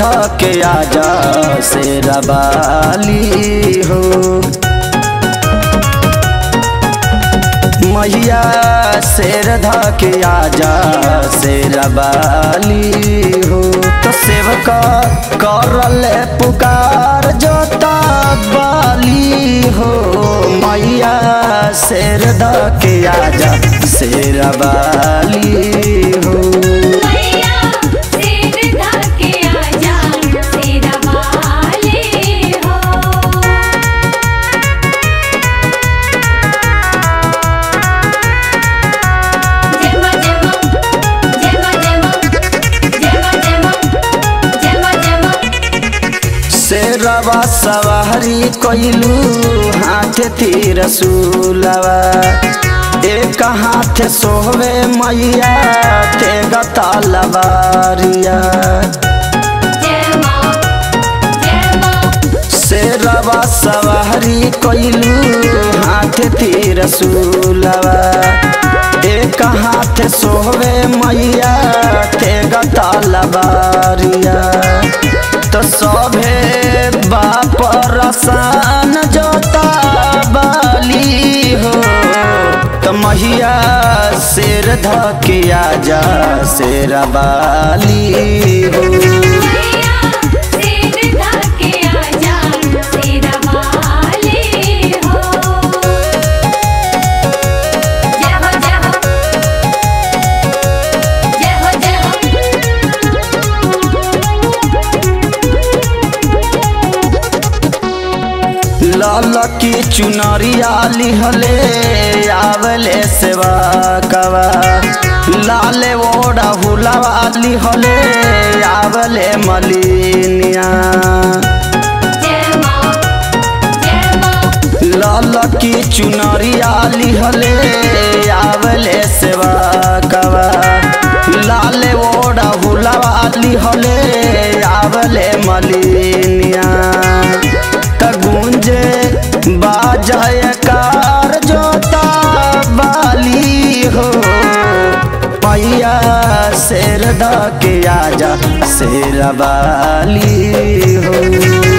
ढके आजा शेरा बाली हो मैया शेर ढके आजा शेरा बाली हो। तो सेवक करल पुकार जोता बाली हो मैया शेर ढके आजा शेरा बाली हो। शेरवा सवारी कोइलू हाथ ती रसूलवा एक हाथ सोहवे मैया ते गतालवारिया। शेरवा सवारी कोइलू हाथ ती रसूलवा एक हाथ सोहवे मैया ते गतालवारिया। तो सभे बाप रसान जोता बाली हो तो मैया शेर धके आजा शेरा बाली हो। लाल की चुनरिया लिहले आवले सेवा कवा लाल ओढ़ा हुलावा लिहले आवले मलिनिया। लाल की चुनरिया लिहले आवले सेवा कवा लाल ओढ़ा हुलावा लिहले आवले मलिनिया। गूंजे बाजयकार जोता बाली हो मैया शेर ढके आजा शेरा बाली हो।